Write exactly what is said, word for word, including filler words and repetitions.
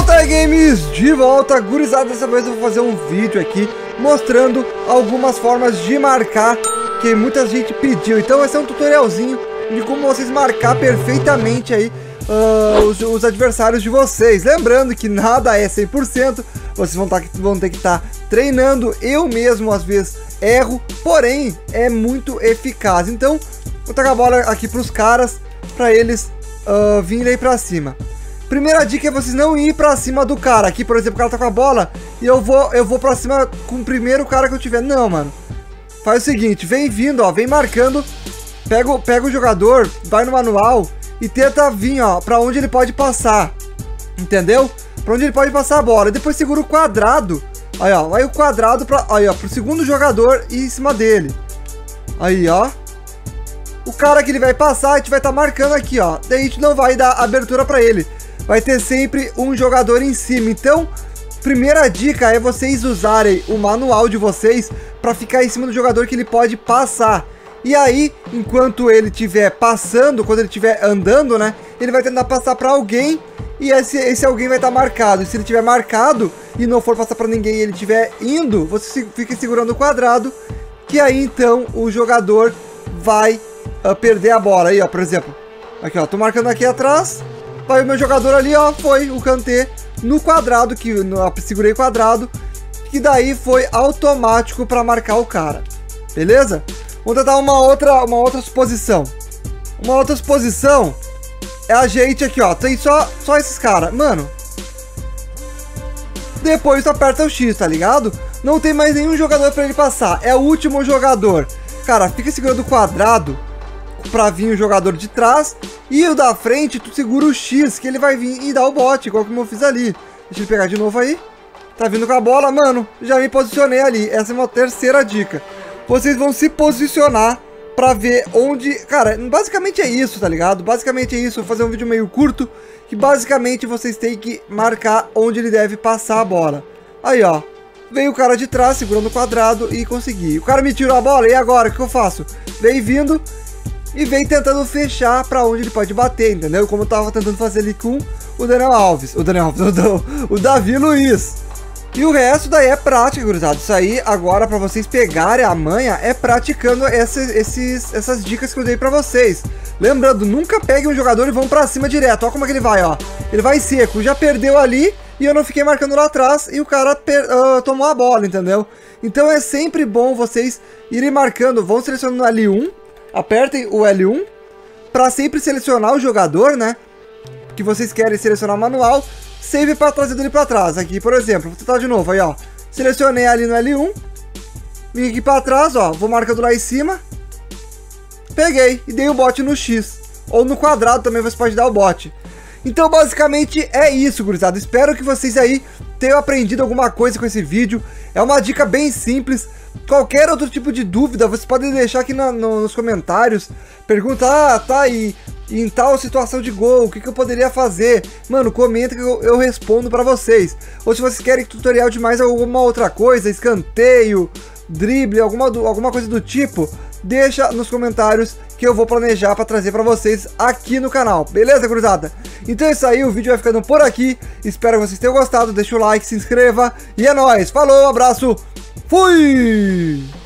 Volta Games, de volta, gurizada, dessa vez eu vou fazer um vídeo aqui mostrando algumas formas de marcar que muita gente pediu. Então esse é um tutorialzinho de como vocês marcar perfeitamente aí uh, os, os adversários de vocês. Lembrando que nada é cem por cento, vocês vão, tá, vão ter que estar tá treinando, eu mesmo às vezes erro, porém é muito eficaz. Então vou tacar a bola aqui para os caras, para eles uh, virem aí para cima. Primeira dica é vocês não ir pra cima do cara. Aqui, por exemplo, o cara tá com a bola e eu vou, eu vou pra cima com o primeiro cara que eu tiver. Não, mano. Faz o seguinte, vem vindo, ó, vem marcando, pega, pega o jogador, vai no manual e tenta vir, ó, pra onde ele pode passar. Entendeu? Pra onde ele pode passar a bola. Depois segura o quadrado. Aí, ó, vai o quadrado pra, aí, ó, pro segundo jogador e em cima dele. Aí, ó. O cara que ele vai passar, a gente vai tá marcando aqui, ó. Daí a gente não vai dar abertura pra ele. Vai ter sempre um jogador em cima. Então, primeira dica é vocês usarem o manual de vocês para ficar em cima do jogador que ele pode passar. E aí, enquanto ele estiver passando, quando ele estiver andando, né, ele vai tentar passar para alguém e esse, esse alguém vai estar tá marcado. E se ele estiver marcado e não for passar para ninguém e ele estiver indo, você fica segurando o quadrado, que aí então o jogador vai uh, perder a bola. Aí, ó, por exemplo, aqui, ó, tô marcando aqui atrás. Vai o meu jogador ali, ó, foi o Kanté no quadrado, que eu segurei quadrado, que daí foi automático para marcar o cara, beleza? Vou tentar uma outra, uma outra suposição. Uma outra suposição é a gente aqui, ó, tem só, só esses caras, mano. Depois tu aperta o X, tá ligado? Não tem mais nenhum jogador para ele passar, é o último jogador. Cara, fica segurando o quadrado pra vir o jogador de trás, e o da frente tu segura o X, que ele vai vir e dar o bote, igual como eu fiz ali. Deixa eu pegar de novo aí. Tá vindo com a bola, mano, já me posicionei ali. Essa é uma terceira dica. Vocês vão se posicionar pra ver onde... Cara, basicamente é isso, tá ligado? Basicamente é isso. Vou fazer um vídeo meio curto, que basicamente vocês têm que marcar onde ele deve passar a bola. Aí, ó, veio o cara de trás, segurando o quadrado e consegui. O cara me tirou a bola, e agora? O que eu faço? Vem vindo... E vem tentando fechar pra onde ele pode bater, entendeu? Como eu tava tentando fazer ali com o Daniel Alves. O Daniel Alves, o Davi Luiz. E o resto daí é prática, gurizada. Isso aí, agora, pra vocês pegarem a manha, é praticando essas, esses, essas dicas que eu dei pra vocês. Lembrando, nunca peguem um jogador e vão pra cima direto. Olha como é que ele vai, ó. Ele vai seco, já perdeu ali e eu não fiquei marcando lá atrás e o cara per, uh, tomou a bola, entendeu? Então é sempre bom vocês irem marcando. Vão selecionando ali um. Apertem o L um para sempre selecionar o jogador, né? Que vocês querem selecionar o manual, save para trazer dele para trás. Aqui, por exemplo, vou tentar de novo aí, ó. Selecionei ali no L um, vim aqui para trás, ó. Vou marcando lá em cima, peguei e dei o bote no X ou no quadrado também. Você pode dar o bote. Então, basicamente é isso, gurizada. Espero que vocês aí tenham aprendido alguma coisa com esse vídeo. É uma dica bem simples. Qualquer outro tipo de dúvida, vocês podem deixar aqui na, no, nos comentários. Pergunta, ah, tá aí, em tal situação de gol, o que, que eu poderia fazer? Mano, comenta que eu, eu respondo pra vocês. Ou se vocês querem tutorial de mais alguma outra coisa, escanteio, drible, alguma, alguma coisa do tipo, deixa nos comentários que eu vou planejar pra trazer pra vocês aqui no canal. Beleza, gurizada? Então é isso aí, o vídeo vai ficando por aqui. Espero que vocês tenham gostado, deixa o like, se inscreva. E é nóis, falou, abraço. Fui!